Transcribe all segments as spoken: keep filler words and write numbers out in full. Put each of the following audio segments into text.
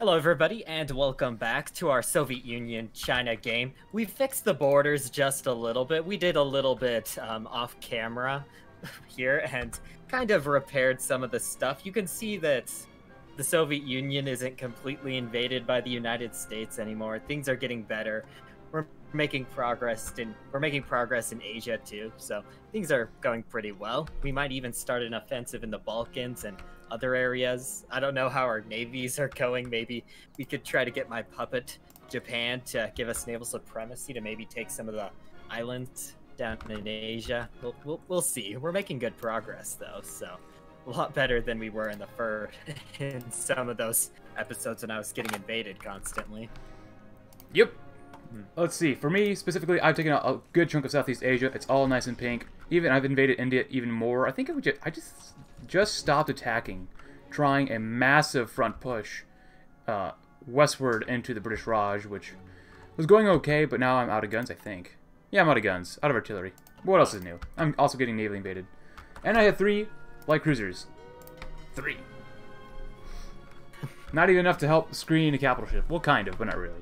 Hello everybody and welcome back to our Soviet Union China game. We fixed the borders just a little bit. We did a little bit um, off camera here and kind of repaired some of the stuff. You can see that the Soviet Union isn't completely invaded by the United States anymore. Things are getting better. We're making progress in we're making progress in Asia too. So things are going pretty well. We might even start an offensive in the Balkans and other areas. I don't know how our navies are going. Maybe we could try to get my puppet Japan to give us naval supremacy to maybe take some of the islands down in Asia. We'll, we'll, we'll see. We're making good progress though, so a lot better than we were in the first in some of those episodes when I was getting invaded constantly. Yep. Hmm. Let's see. For me specifically, I've taken a, a good chunk of Southeast Asia. It's all nice and pink. Even I've invaded India even more. I think I would just, I just just stopped attacking, trying a massive front push uh, westward into the British Raj, which was going okay, but now I'm out of guns, I think. Yeah, I'm out of guns, out of artillery. What else is new? I'm also getting naval invaded. And I have three light cruisers. Three. Not even enough to help screen a capital ship. Well, kind of, but not really.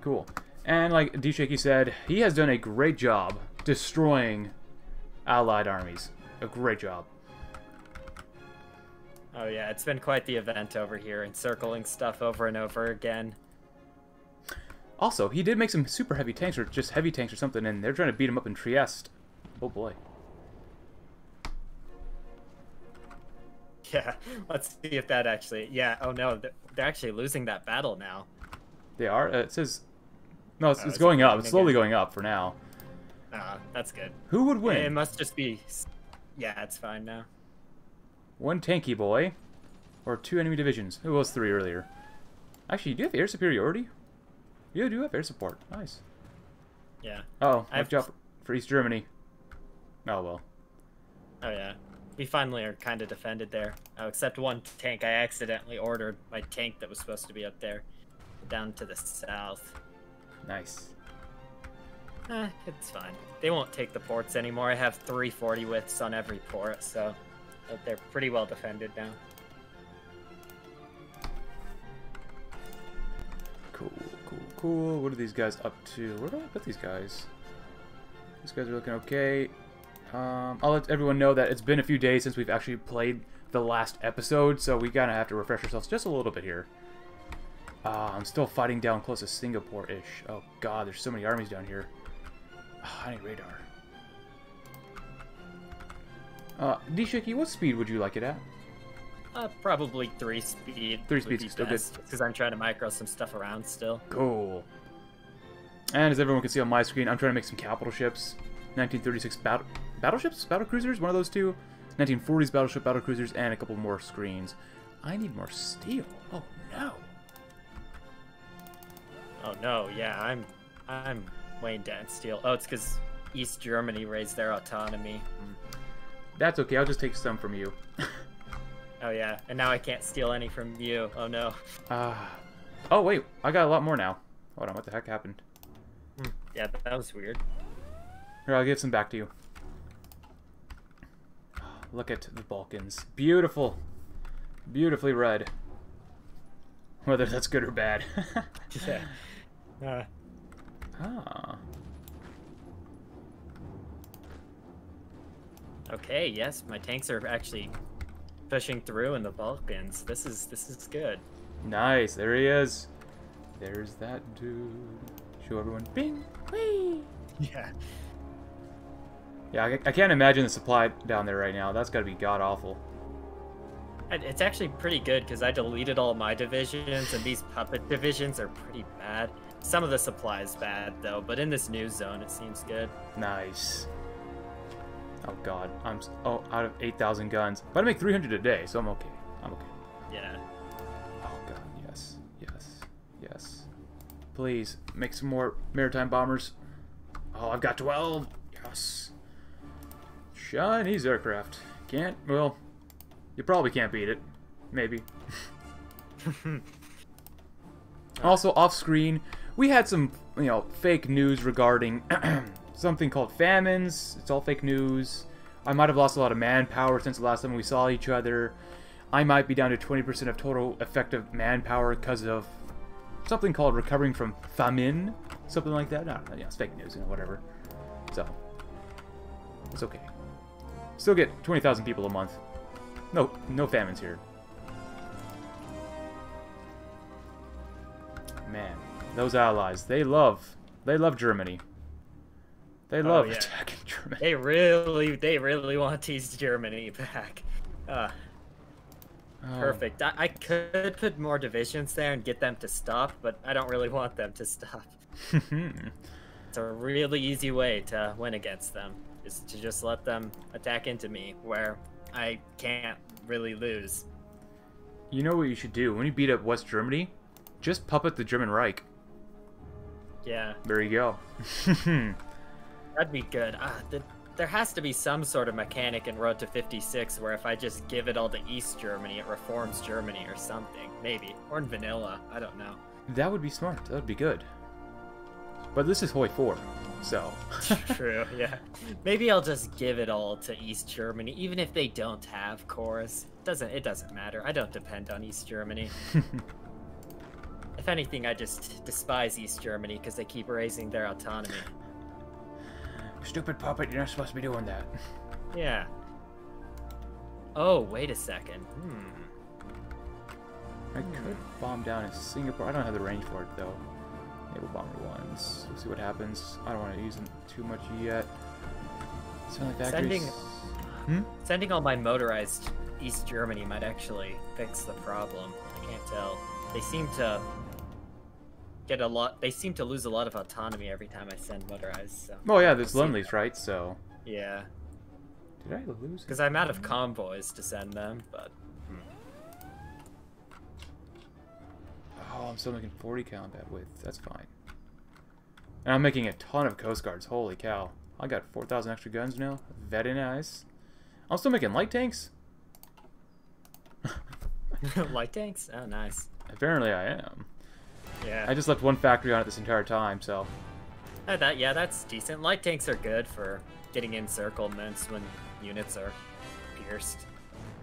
Cool. And like DShakey said, he has done a great job destroying Allied armies. A great job. Oh yeah, it's been quite the event over here, encircling stuff over and over again. Also, he did make some super heavy tanks, or just heavy tanks or something, and they're trying to beat him up in Trieste. Oh boy. Yeah, let's see if that actually... Yeah, oh no, they're actually losing that battle now. They are? Uh, it says... No, it's, oh, it's going up. It's slowly again. going up for now. Ah, uh, that's good. Who would win? It must just be... Yeah, it's fine now. One tanky boy, or two enemy divisions. It was three earlier. Actually, you do have air superiority. You do have air support. Nice. Yeah. Uh oh, I've job for East Germany. Oh well. Oh yeah, we finally are kind of defended there. Oh, except one tank. I accidentally ordered my tank that was supposed to be up there, down to the south. Nice. Eh, it's fine. They won't take the ports anymore. I have three forty widths on every port, so. But they're pretty well defended now. Cool, cool, cool. What are these guys up to? Where do I put these guys? These guys are looking okay. Um, I'll let everyone know that it's been a few days since we've actually played the last episode, so we kind of have to refresh ourselves just a little bit here. Uh, I'm still fighting down close to Singapore-ish. Oh god, there's so many armies down here. Oh, I need radar. Uh, DShakey, what speed would you like it at? Uh, probably three speed. Three speed is still good. Because I'm trying to micro some stuff around still. Cool. And as everyone can see on my screen, I'm trying to make some capital ships. nineteen thirty-six battle battleships, battle cruisers, one of those two. nineteen forties battleship, battle cruisers, and a couple more screens. I need more steel. Oh no. Oh no. Yeah, I'm I'm weighing down steel. Oh, it's because East Germany raised their autonomy. Mm. That's okay, I'll just take some from you. Oh yeah, and now I can't steal any from you. Oh no. Uh, oh wait, I got a lot more now. Hold on, what the heck happened? Mm, yeah, that was weird. Here, I'll give some back to you. Look at the Balkans. Beautiful. Beautifully red. Whether that's good or bad. Yeah. Uh. Ah. Okay, yes, my tanks are actually pushing through in the Balkans. This is this is good. Nice, there he is. There's that dude. Show everyone. Bing! Whee! Yeah. Yeah, I, I can't imagine the supply down there right now. That's got to be god-awful. It's actually pretty good because I deleted all my divisions, and these puppet divisions are pretty bad. Some of the supply is bad, though, but in this new zone, it seems good. Nice. Oh god, I'm oh out of eight thousand guns. But I make three hundred a day, so I'm okay. I'm okay. Yeah. Oh god, yes, yes, yes. Please make some more maritime bombers. Oh, I've got twelve. Yes. Chinese aircraft can't. Well, you probably can't beat it. Maybe. Also, off screen, we had some you know fake news regarding. Something called famines. It's all fake news. I might have lost a lot of manpower since the last time we saw each other. I might be down to twenty percent of total effective manpower because of something called recovering from famine, something like that. No, yeah, it's fake news, you know, whatever. So it's okay. Still get twenty thousand people a month. No, no famines here. Man, those allies, they love, they love Germany. They love oh, yeah. attacking Germany. They really, they really want to tease Germany back. Uh, oh. Perfect. I, I could put more divisions there and get them to stop, but I don't really want them to stop. It's a really easy way to win against them, is to just let them attack into me where I can't really lose. You know what you should do? When you beat up West Germany, just puppet the German Reich. Yeah. There you go. That'd be good. Uh, the, there has to be some sort of mechanic in Road to fifty-six where if I just give it all to East Germany, it reforms Germany or something. Maybe. Or in vanilla. I don't know. That would be smart. That would be good. But this is Hoi four, so... True, yeah. Maybe I'll just give it all to East Germany, even if they don't have cores. It doesn't, it doesn't matter. I don't depend on East Germany. If anything, I just despise East Germany because they keep raising their autonomy. Stupid puppet, you're not supposed to be doing that. Yeah. Oh, wait a second. Hmm. I could bomb down in Singapore. I don't have the range for it, though. Naval bomber ones. We'll see what happens. I don't want to use them too much yet. Like sending, hmm? sending all my motorized East Germany might actually fix the problem. I can't tell. They seem to get a lot. They seem to lose a lot of autonomy every time I send motorized. So. Oh yeah, there's Lundleys, right? So. Yeah. Did I lose? Because I'm out of convoys to send them, but. Oh, I'm still making forty combat with. That's fine. And I'm making a ton of Coast Guards. Holy cow. I got four thousand extra guns now. Very nice. I'm still making light tanks. Light tanks? Oh, nice. Apparently I am. Yeah. I just left one factory on it this entire time, so. I thought, yeah, that's decent. Light tanks are good for getting encirclements when units are pierced.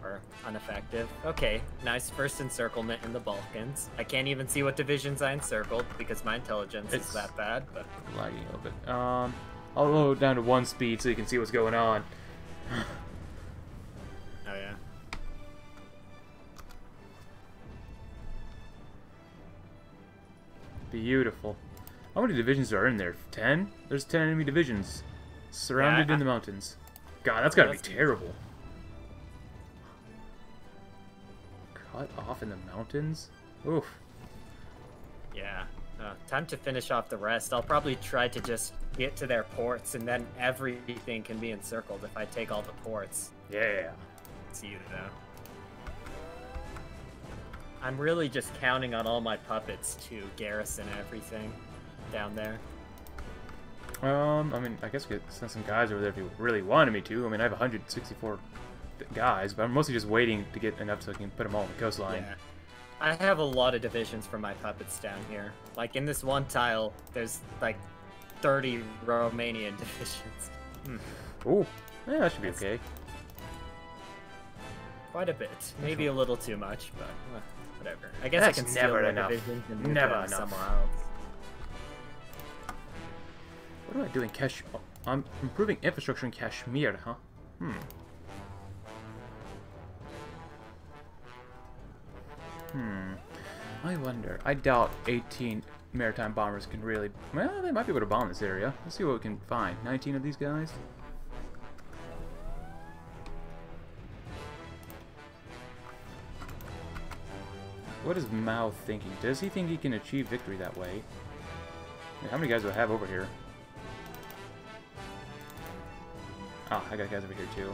Or ineffective. Okay, nice first encirclement in the Balkans. I can't even see what divisions I encircled because my intelligence it's is that bad. But lagging a little bit. Um, I'll load down to one speed so you can see what's going on. Oh yeah. Beautiful. How many divisions are in there? Ten? There's ten enemy divisions surrounded yeah, I, in the mountains. God, that's gotta that's be terrible. Cut off in the mountains? Oof. Yeah. Uh, time to finish off the rest. I'll probably try to just get to their ports, and then everything can be encircled if I take all the ports. Yeah. See you though. I'm really just counting on all my puppets to garrison everything down there. Um, I mean, I guess we could send some guys over there if you really wanted me to. I mean, I have one hundred sixty-four... guys, but I'm mostly just waiting to get enough so I can put them all on the coastline. Yeah. I have a lot of divisions for my puppets down here. Like in this one tile, there's like thirty Romanian divisions. Mm. Ooh, yeah, that should be That's okay. Quite a bit. Maybe a little too much, but uh, whatever. I guess That's I can steal never enough. Divisions and move never enough. Somewhere else. What am I doing? Cash? Oh, I'm improving infrastructure in Kashmir, huh? Hmm. Hmm. I wonder. I doubt eighteen maritime bombers can really... Well, they might be able to bomb this area. Let's see what we can find. nineteen of these guys? What is Mao thinking? Does he think he can achieve victory that way? How many guys do I have over here? Ah, I got guys over here too.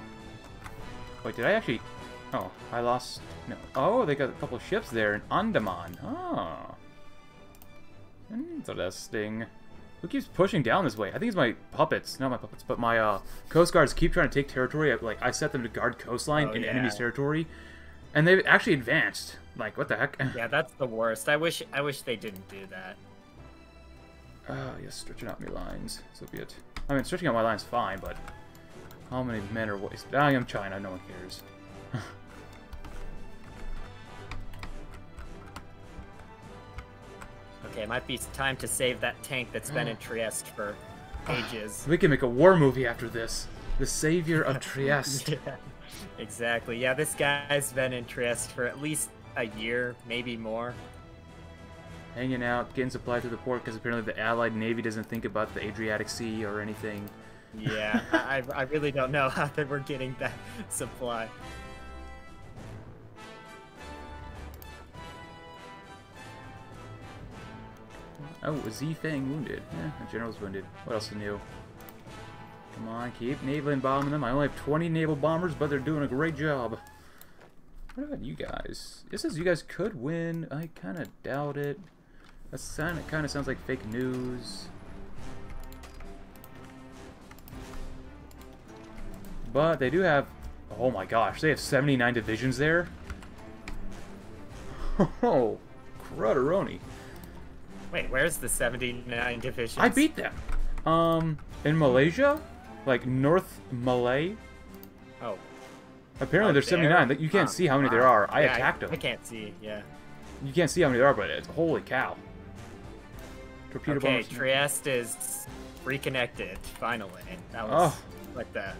Wait, did I actually... Oh, I lost... No. Oh, they got a couple ships there in Andaman. Oh. Interesting. Who keeps pushing down this way? I think it's my puppets. Not my puppets, but my uh, coast guards keep trying to take territory. I, like, I set them to guard coastline oh, in yeah. enemy's territory. And they've actually advanced. Like, what the heck? Yeah, that's the worst. I wish I wish they didn't do that. Oh, yes, stretching out my lines. So be it. I mean, stretching out my lines fine, but... How many men are wasted? I am China. No one cares. Okay, it might be time to save that tank that's been in Trieste for ages. We can make a war movie after this. The Savior of Trieste. Yeah, exactly. Yeah, this guy's been in Trieste for at least a year, maybe more. Hanging out, getting supplied to the port, because apparently the Allied Navy doesn't think about the Adriatic Sea or anything. Yeah, I, I really don't know how they were getting that supply. Oh, Zi Fang wounded. Yeah, the general's wounded. What else is new? Come on, keep naval bombing them. I only have twenty naval bombers, but they're doing a great job. What about you guys? It says you guys could win. I kind of doubt it. That sound, kind of sounds like fake news. But they do have... Oh my gosh, they have seventy-nine divisions there. Oh, crudderoni. Wait, where's the seventy-nine divisions? I beat them. Um, in Malaysia? Like, North Malay? Oh. Apparently oh, there's seventy-nine. There? You can't oh, see how many wow. there are. I yeah, attacked I, them. I can't see, yeah. You can't see how many there are, but it's... Holy cow. Torpedo okay, bombs. Trieste is reconnected, finally. That was oh. like the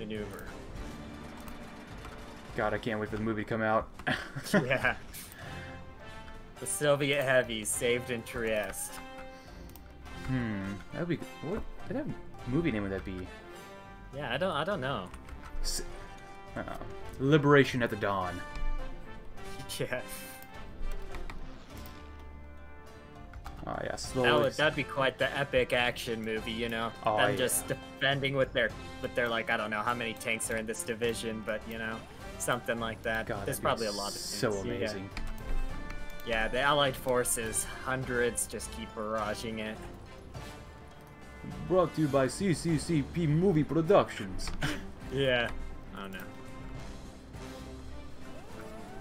maneuver. God, I can't wait for the movie to come out. Yeah. The Soviet heavies saved in Trieste. Hmm. That would be what? What movie name would that be? Yeah, I don't. I don't know. S uh, Liberation at the Dawn. Yeah. Oh yeah. Slowly. That would that'd be quite the epic action movie, you know. Oh Them yeah. just defending with their, with their like I don't know how many tanks are in this division, but you know, something like that. God, there's probably a lot of things. So amazing. Yeah. Yeah, the Allied forces, hundreds, just keep barraging it. Brought to you by C C C P Movie Productions. Yeah. Oh no.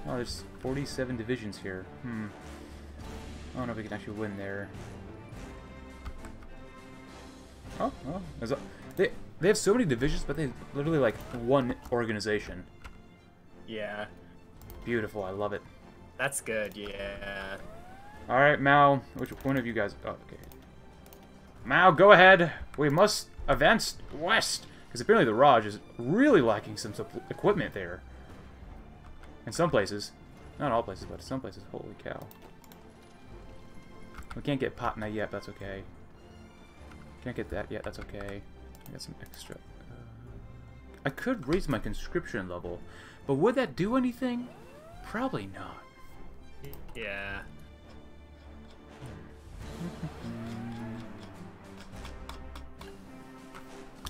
Oh, there's forty-seven divisions here. Hmm. I don't know if we can actually win there. Oh, well. There's a, they, they have so many divisions, but they literally like one organization. Yeah. Beautiful, I love it. That's good, yeah. Alright, Mao. Which one of you guys... Oh, okay. Mao, go ahead. We must advance west. Because apparently the Raj is really lacking some equipment there. In some places. Not all places, but some places. Holy cow. We can't get Patna yet, but that's okay. Can't get that yet, that's okay. I got some extra... Uh, I could raise my conscription level. But would that do anything? Probably not. Yeah.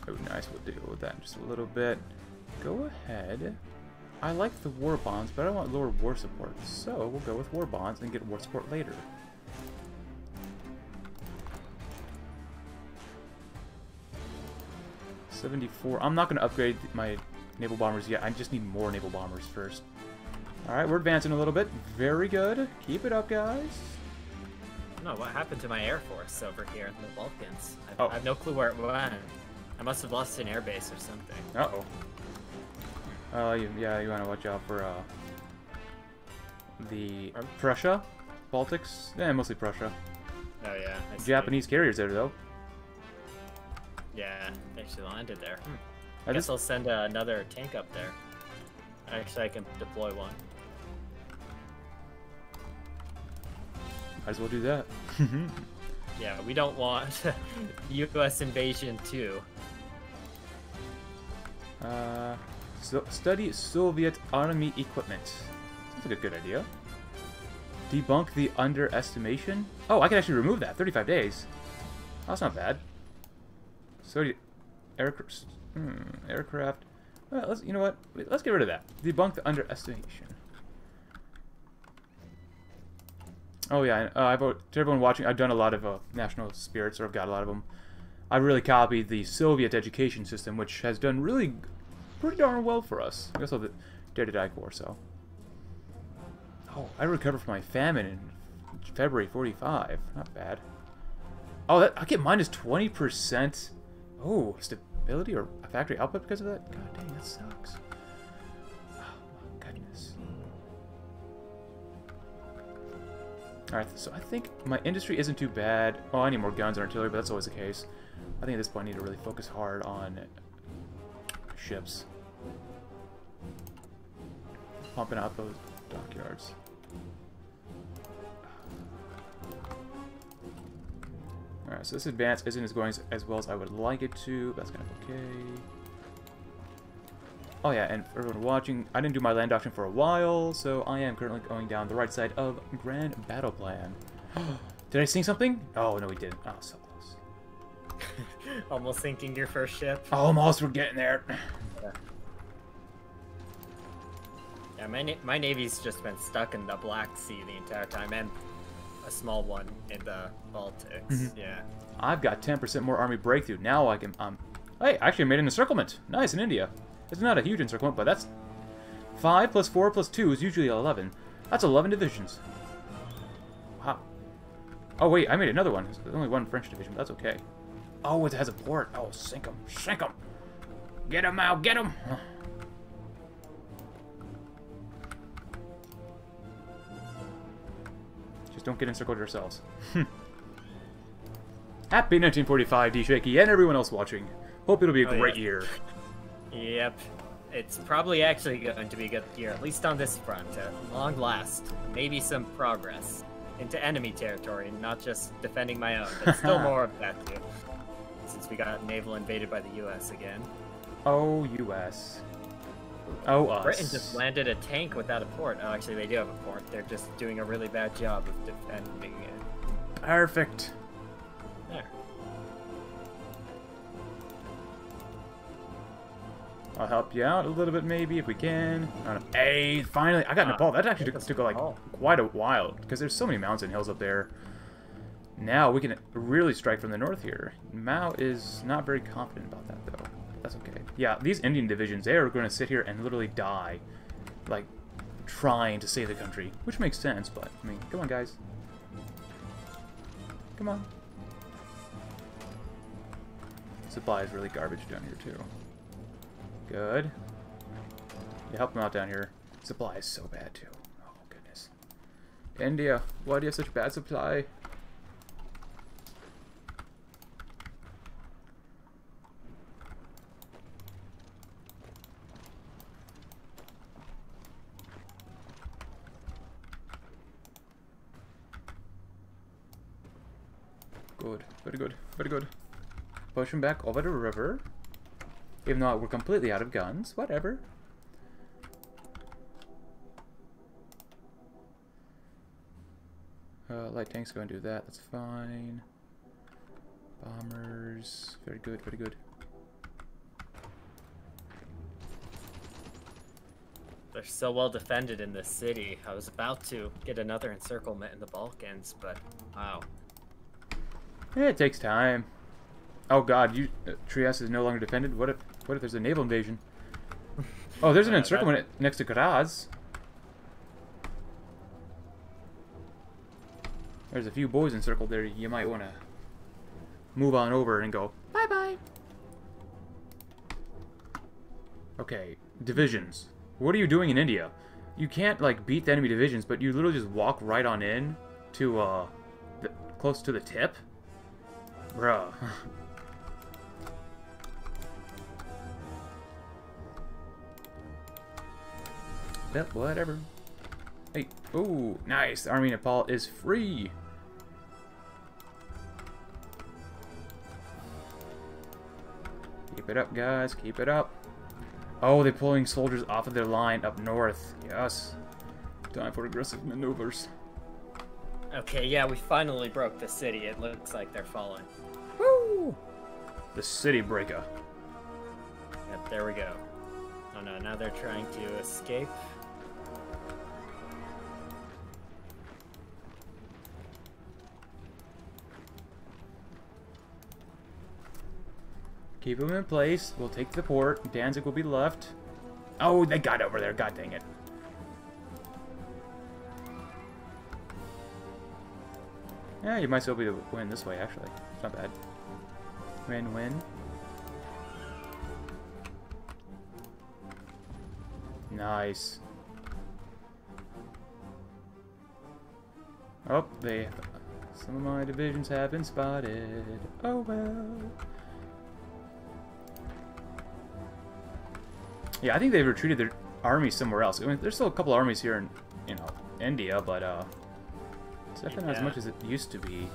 Oh, nice. We'll deal with that in just a little bit. Go ahead. I like the war bonds, but I want lower war support. So we'll go with war bonds and get war support later. seventy-four. I'm not going to upgrade my naval bombers yet. I just need more naval bombers first. Alright, we're advancing a little bit. Very good. Keep it up, guys. I don't know what happened to my air force over here in the Balkans. I've, oh. I have no clue where it went. I must have lost an airbase or something. Uh-oh. Uh, you, yeah, you want to watch out for uh, the Are... Prussia, Baltics. Yeah, mostly Prussia. Oh, yeah. I Japanese see. carriers there, though. Yeah, they actually landed there. Hmm. I, I guess just... I'll send uh, another tank up there. Actually, I can deploy one. Might as well do that. Yeah, we don't want U S invasion too. Uh, so study Soviet army equipment. Sounds like a good idea. Debunk the underestimation. Oh, I can actually remove that. thirty-five days. Oh, that's not bad. So, aircraft. Hmm, aircraft. Well, let's, you know what? Let's get rid of that. Debunk the underestimation. Oh yeah, uh, I've, to everyone watching, I've done a lot of uh, national spirits, or I've got a lot of them. I really copied the Soviet education system, which has done really pretty darn well for us. I guess I'll Dare to Die Corps, so. Oh, I recovered from my famine in February forty-five. Not bad. Oh, that, I get minus twenty percent. Oh, stability. Or a factory output because of that? God dang, that sucks. Oh my goodness. Alright, so I think my industry isn't too bad. Oh, I need more guns and artillery, but that's always the case. I think at this point I need to really focus hard on ships. Pumping out those dockyards. Alright, so this advance isn't as going as well as I would like it to. That's kind of okay. Oh yeah, and for everyone watching, I didn't do my land auction for a while, so I am currently going down the right side of Grand Battle Plan. Did I sing something? Oh, no we didn't. Oh, so close. Almost sinking your first ship. Almost, we're getting there. Yeah, yeah my, na my Navy's just been stuck in the Black Sea the entire time, and a small one in the Baltics, mm-hmm. yeah. I've got ten percent more army breakthrough. Now I can, um, hey, I actually made an encirclement. Nice, in India. It's not a huge encirclement, but that's five plus four plus two is usually eleven. That's eleven divisions. Wow. Oh, wait, I made another one. There's only one French division, but that's okay. Oh, it has a port. Oh, sink them. Sink them. Get them out. Get them. Huh. Just don't get encircled yourselves. Happy nineteen forty-five, DShakey, and everyone else watching. Hope it'll be a oh, great yeah. year. Yep, it's probably actually going to be a good year, at least on this front. At long last, maybe some progress into enemy territory, not just defending my own, but still more of that too. Since we got naval invaded by the U S again. Oh, U S Oh, us. Britain just landed a tank without a port. Oh, actually, they do have a port. They're just doing a really bad job of defending it. Perfect. There. I'll help you out a little bit, maybe, if we can. I don't know. Hey, finally! I got uh, Nepal. That actually took, took like, quite a while, because there's so many mountains and hills up there. Now, we can really strike from the north here. Mao is not very confident about that, though. That's okay. Yeah, these Indian divisions, they are going to sit here and literally die, like, trying to save the country. Which makes sense, but, I mean, come on, guys. Come on. Supply is really garbage down here, too. Good. You help them out down here. Supply is so bad, too. Oh, goodness. India, why do you have such bad supply? Good. Very good. Very good. Push them back over the river. Even though we're completely out of guns, whatever. Uh, light tanks go and do that, that's fine. Bombers, very good, very good. They're so well defended in this city. I was about to get another encirclement in the Balkans, but wow. Yeah, it takes time. Oh god, you, uh, Trieste is no longer defended. What if what if there's a naval invasion? Oh, there's an yeah, encirclement that... next to Graz. There's a few boys encircled there. You might want to move on over and go, bye-bye. Okay, divisions. What are you doing in India? You can't, like, beat the enemy divisions, but you literally just walk right on in to, uh, the, close to the tip? Bruh. Yep, whatever. Hey, ooh, nice. The Army of Nepal is free. Keep it up, guys. Keep it up. Oh, they're pulling soldiers off of their line up north. Yes. Time for aggressive maneuvers. Okay, yeah, we finally broke the city. It looks like they're falling. Woo! The city breaker. Yep, there we go. Oh no, now they're trying to escape. Keep them in place. We'll take the port. Danzig will be left. Oh, they got over there. God dang it. Yeah, you might still be able to win this way, actually. It's not bad. Win, win. Nice. Oh, they... Some of my divisions have been spotted. Oh well. Yeah, I think they've retreated their army somewhere else. I mean, there's still a couple armies here in, you know, India, but uh, it's definitely yeah. not as much as it used to be.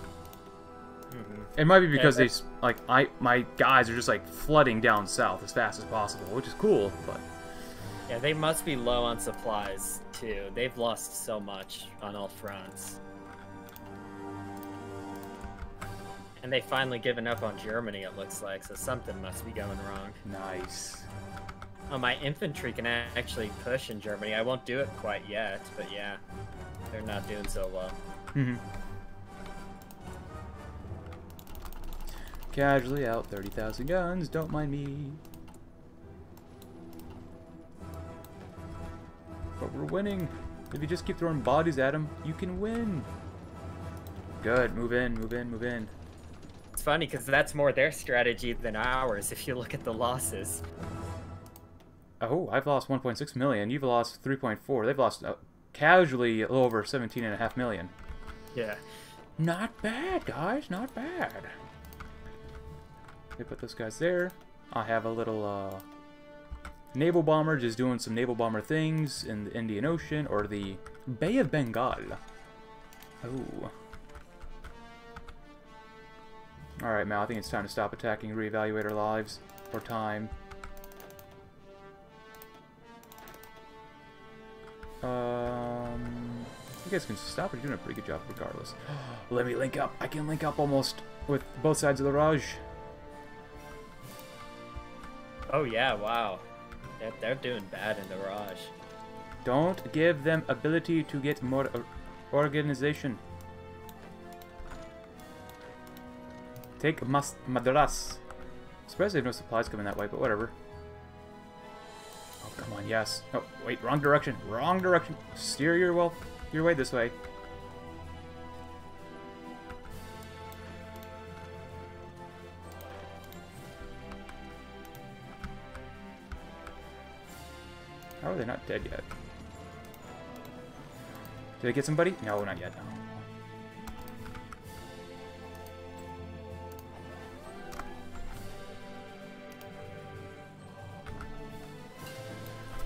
Mm-hmm. It might be because yeah, they, like, I, my guys are just like flooding down south as fast as possible, which is cool. But yeah, they must be low on supplies too. They've lost so much on all fronts. And they've finally given up on Germany, it looks like, so something must be going wrong. Nice. Oh, my infantry can actually push in Germany. I won't do it quite yet, but yeah, they're not doing so well. Mm-hmm. Casually out thirty thousand guns, don't mind me. But we're winning. If you just keep throwing bodies at them, you can win. Good, move in, move in, move in. It's funny because that's more their strategy than ours if you look at the losses. Oh, I've lost one point six million. You've lost three point four. They've lost uh, casually a little over seventeen and a half million. Yeah. Not bad, guys. Not bad. They put those guys there. I have a little uh, naval bomber just doing some naval bomber things in the Indian Ocean or the Bay of Bengal. Oh. Alright, Mal, I think it's time to stop attacking, reevaluate our lives, or time. Um, you guys can stop, you're doing a pretty good job regardless. Let me link up. I can link up almost with both sides of the Raj. Oh yeah, wow. They're, they're doing bad in the Raj. Don't give them ability to get more organization. Take Madras. I'm surprised they have no supplies coming that way, but whatever. Oh, come on, yes. Oh, wait, wrong direction. Wrong direction. Steer your well, your way this way. How are they not dead yet? Did I get somebody? No, not yet. No.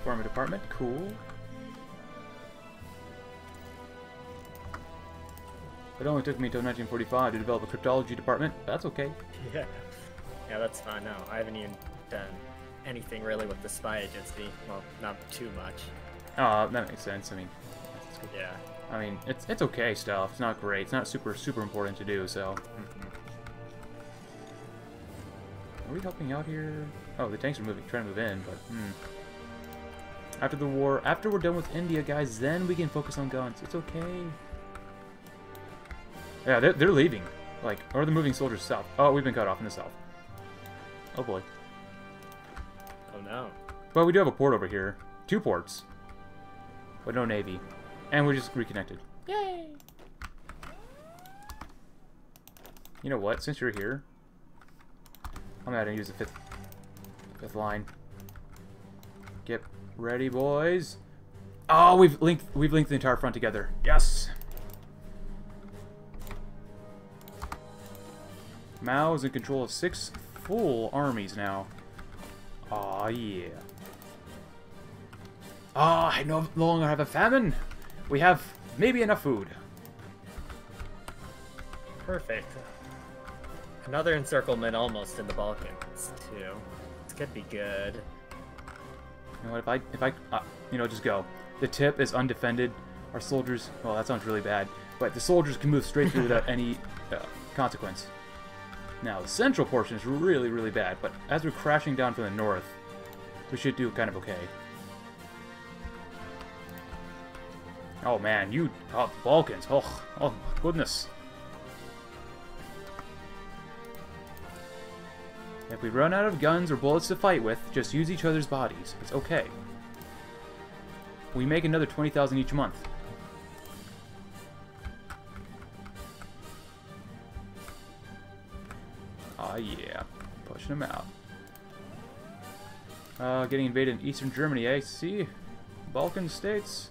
Farming department, cool. It only took me until nineteen forty-five to develop a cryptology department. That's okay. Yeah, yeah, that's fine. No, I haven't even done anything really with the spy agency. Well, not too much. Oh, that makes sense. I mean, yeah. I mean, it's it's okay stuff. It's not great. It's not super super important to do. So, mm-hmm. Are we helping out here? Oh, the tanks are moving, trying to move in, but. Hmm. After the war, after we're done with India, guys, then we can focus on guns. It's okay. Yeah, they're, they're leaving. Like, or they're moving soldiers south. Oh, we've been cut off in the south. Oh, boy. Oh, no. Well, we do have a port over here. Two ports. But no navy. And we're just reconnected. Yay! You know what? Since you're here, I'm going to use the fifth, fifth line. Yep. Ready, boys? Oh, we've linked we've linked the entire front together. Yes. Mao is in control of six full armies now. Aw, oh, yeah. Ah, oh, I no longer have a famine. We have maybe enough food. Perfect. Another encirclement almost in the Balkans too. This could be good. You know what, if I, if I, uh, you know, just go. The tip is undefended. Our soldiers, well, that sounds really bad, but the soldiers can move straight through without any uh, consequence. Now, the central portion is really, really bad, but as we're crashing down from the north, we should do kind of okay. Oh, man, you, oh, the Balkans, oh, oh, my goodness. If we run out of guns or bullets to fight with, just use each other's bodies. It's okay. We make another twenty thousand each month. Ah, yeah. Pushing them out. Uh, getting invaded in eastern Germany, eh? See? Balkan states.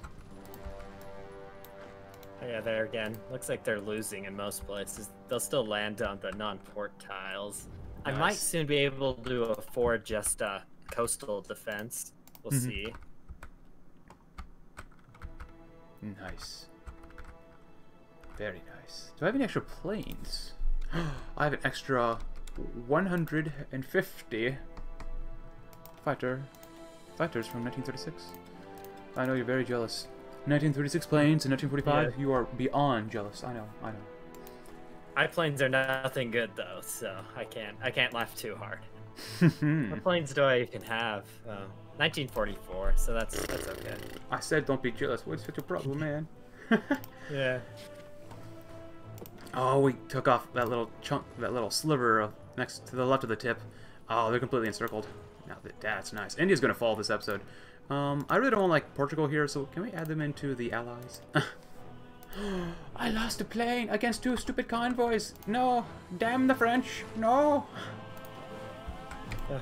Yeah, there again. Looks like they're losing in most places. They'll still land on the non-port tiles. Nice. I might soon be able to afford just uh, coastal defense. We'll mm-hmm. see. Nice. Very nice. Do I have any extra planes? I have an extra one hundred fifty fighter fighters from nineteen thirty-six. I know you're very jealous. nineteen thirty-six planes in nineteen forty-five. Yeah. You are beyond jealous. I know. I know. My planes are nothing good though, so I can't. I can't laugh too hard. What planes do I even have? Uh, nineteen forty-four. So that's that's okay. I said don't be jealous. What's such a problem, man? Yeah. Oh, we took off that little chunk, that little sliver of next to the left of the tip. Oh, they're completely encircled. Now that that's nice. India's gonna fall this episode. Um, I really don't like Portugal here, so can we add them into the allies? I lost a plane against two stupid convoys. No, damn the French. No. Yeah.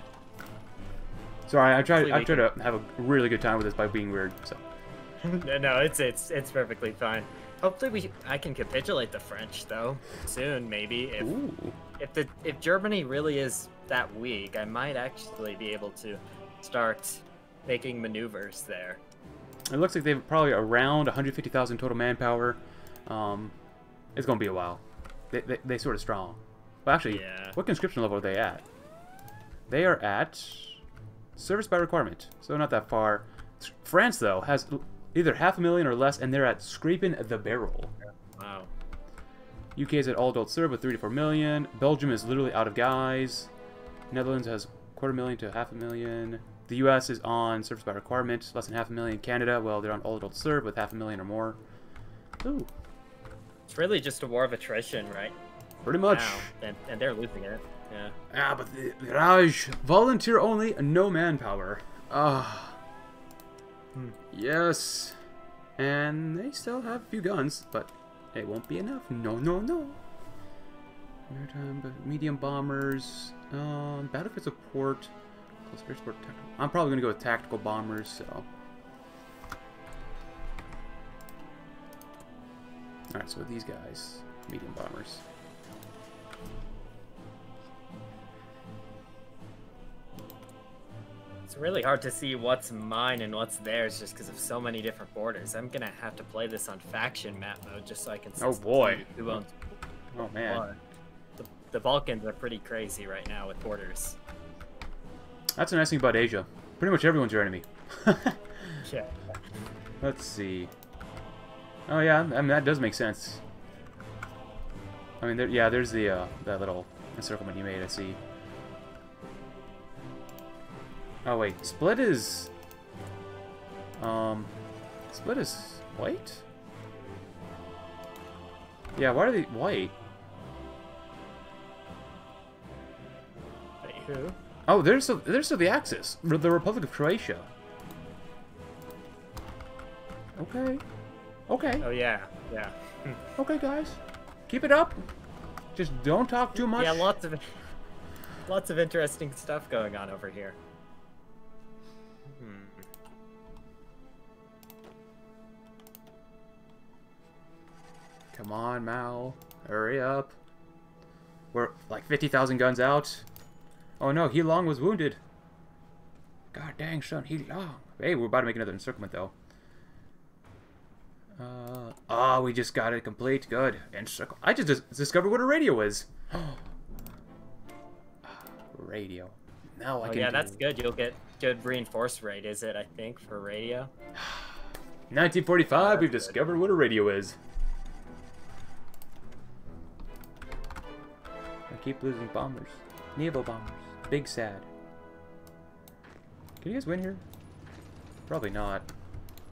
Sorry, I tried. I tried to have a really good time with this by being weird. So. No, it's it's it's perfectly fine. Hopefully, we I can capitulate the French though soon, maybe. If Ooh. if the if Germany really is that weak, I might actually be able to start making maneuvers there. It looks like they've probably around one hundred fifty thousand total manpower. Um, it's gonna be a while. They they they sort of strong. Well, actually, yeah. What conscription level are they at? They are at service by requirement, so not that far. France though has either half a million or less, and they're at scraping the barrel. Wow. U K is at all adults served with three to four million. Belgium is literally out of guys. Netherlands has quarter million to half a million. The U S is on service by requirement, less than half a million. Canada, well, they're on all adults served with half a million or more. Ooh. It's really just a war of attrition, right? Pretty much. Wow. And, and they're losing it. Yeah. Ah, but the, the Raj, volunteer only, no manpower. Ah. Oh. Hmm. Yes. And they still have a few guns, but it won't be enough. No, no, no. Maritime, medium bombers, um, battlefield support. I'm probably gonna go with tactical bombers, so. Alright, so these guys, medium bombers. It's really hard to see what's mine and what's theirs just because of so many different borders. I'm gonna have to play this on faction map mode just so I can see. Oh boy. Who owns oh man. The, the Balkans are pretty crazy right now with borders. That's a nice thing about Asia. Pretty much everyone's your enemy. Yeah. Let's see. Oh yeah, I mean that does make sense. I mean, there, yeah, there's the uh, that little encirclement you made. I see. Oh wait, Split is. Um, Split is white. Yeah, why are they white? Wait, who? Oh, there's still, there's still the Axis, the Republic of Croatia. Okay. Okay. Oh, yeah. Yeah. Okay, guys. Keep it up. Just don't talk too much. Yeah, lots of lots of interesting stuff going on over here. Hmm. Come on, Mao. Hurry up. We're like fifty thousand guns out. Oh no, He Long was wounded. God dang, son, He Long. Hey, we're about to make another encirclement, though. Uh, oh, we just got it complete. Good. Encircle. I just dis discovered what a radio is. Radio. Now I oh, can. Yeah, do... that's good. You'll get good reinforced rate, is it, I think, for radio? nineteen forty-five, oh, we've good. discovered what a radio is. I keep losing bombers. Naval bombers. Big sad. Can you guys win here? Probably not.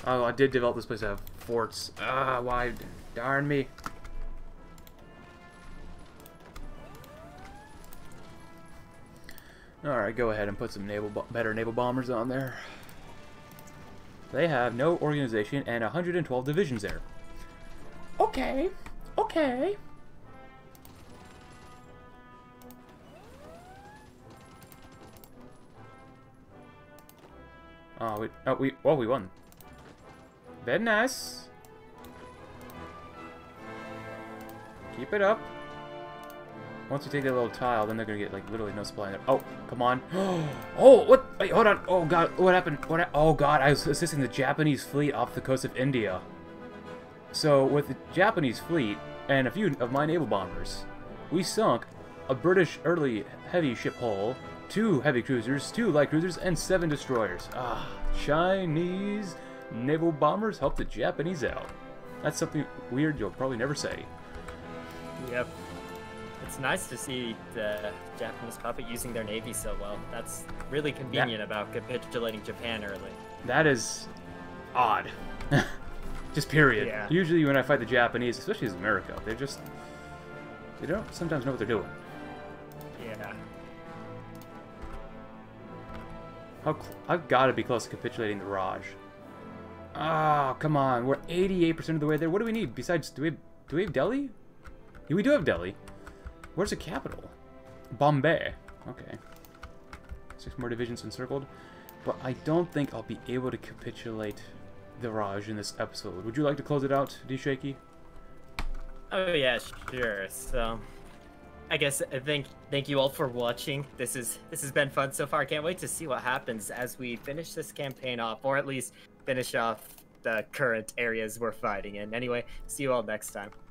Oh, I did develop this place to have forts. Ah, why? Darn me. Alright, go ahead and put some naval, better naval bombers on there. They have no organization and one hundred twelve divisions there. Okay. Okay. Oh, we, oh, we, oh, we won. Very nice. Keep it up. Once you take that little tile, then they're gonna get like literally no supply in there. Oh, come on. Oh, what? Wait, hold on. Oh god, what happened? What? Ha oh god, I was assisting the Japanese fleet off the coast of India. So with the Japanese fleet and a few of my naval bombers, we sunk a British early heavy ship hull, two heavy cruisers, two light cruisers, and seven destroyers. Ah, Chinese naval bombers helped the Japanese out. That's something weird you'll probably never say. Yep. It's nice to see the Japanese puppet using their navy so well. That's really convenient that, about capitulating Japan early. That is odd. Just period. Yeah. Usually when I fight the Japanese, especially as America, they just... They don't sometimes know what they're doing. Yeah. How I've got to be close to capitulating the Raj. Oh, come on. We're eighty-eight percent of the way there. What do we need? Besides, do we have, do we have Delhi? Yeah, we do have Delhi. Where's the capital? Bombay. Okay. Six more divisions encircled. But I don't think I'll be able to capitulate the Raj in this episode. Would you like to close it out, DShakey? Oh yeah, sure. So, I guess uh, thank thank you all for watching. This is this has been fun so far. I can't wait to see what happens as we finish this campaign off, or at least finish off the current areas we're fighting in. Anyway, see you all next time.